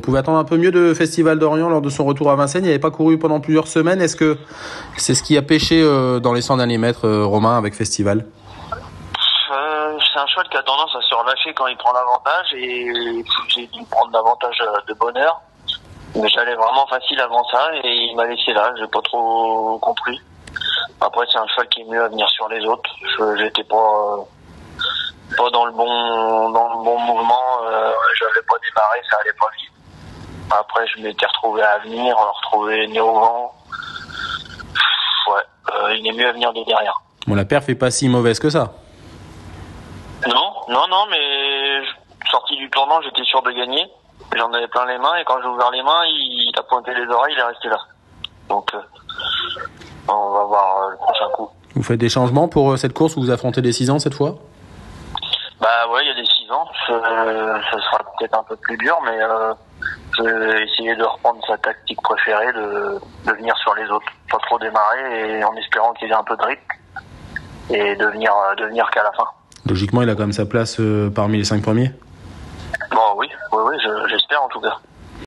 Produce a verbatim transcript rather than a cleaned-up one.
on pouvait attendre un peu mieux de Festival d'Orient lors de son retour à Vincennes. Il n'avait pas couru pendant plusieurs semaines. Est-ce que c'est ce qui a pêché euh, dans les cent derniers mètres, euh, Romain, avec Festival? euh, C'est un cheval qui a tendance à se relâcher quand il prend l'avantage, et j'ai dû prendre l'avantage de bonheur. Mais j'allais vraiment facile avant ça et il m'a laissé là, j'ai pas trop compris. Après, c'est un cheval qui est mieux à venir sur les autres. Je, j'étais pas, euh, pas dans le bon, dans le bon mouvement, euh, j'avais pas démarré, ça allait pas vite. Après, je m'étais retrouvé à venir, on a retrouvé né au vent. Ouais, euh, il est mieux à venir de derrière. Bon, la perf est pas si mauvaise que ça. Non, non, non, mais sorti du tournant, j'étais sûr de gagner. J'en avais plein les mains, et quand j'ai ouvert les mains, il a pointé les oreilles, il est resté là. Donc, euh, on va voir euh, le prochain coup. Vous faites des changements pour euh, cette course où vous affrontez les six ans cette fois? Bah ouais, il y a des six ans. Ce euh, sera peut-être un peu plus dur, mais euh, je vais essayer de reprendre sa tactique préférée, de, de venir sur les autres. Pas trop démarrer, et en espérant qu'il ait un peu de rythme, et de venir, euh, de venir qu'à la fin. Logiquement, il a quand même sa place euh, parmi les cinq premiers? Bon, oui, oui, oui, je, j'espère en tout cas.